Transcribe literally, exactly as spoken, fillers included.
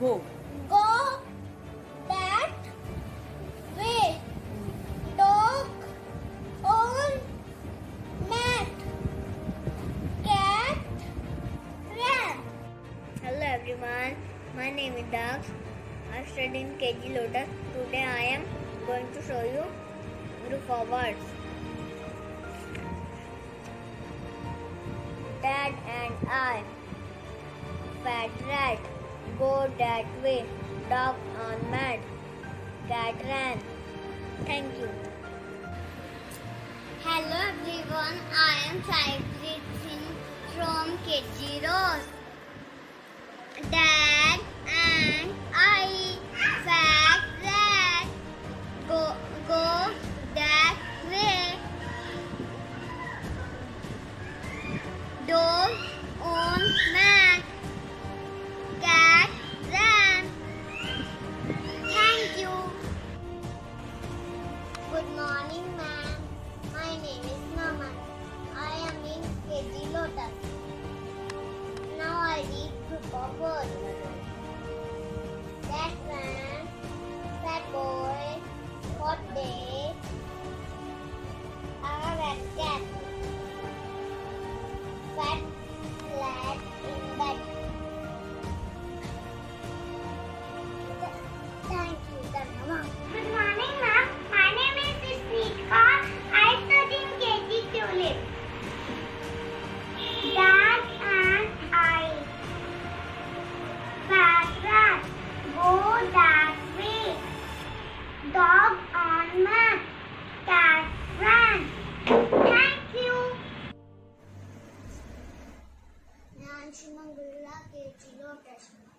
Go. Go that way. Dog on mat. Cat ran. Hello everyone. My name is Dax. I study in K G Lotus. Today I am going to show you group of words. Dad and I. Fat rat. Go that way. Dog on mat. Cat ran. Thank you. Hello everyone. I am Saibrit Singh from K G Rose. Dad and I. Fat rat. Go, go that way. Dog on mat. Cat ran. Thank you. Good morning, ma'am. My name is Mama. I am in K G Lotus. Now I read group of words. That man, that boy, hot day, our red cat, fat flat in bed. Thank you, Dharma. Good morning, ma'am. My name is Isneet Kaur. I study in K G Tulip. Dad and I. Fat rat. Go that way. Dog on mat. Cat ran. Thank you. Nanshi Mangula K G Lotus.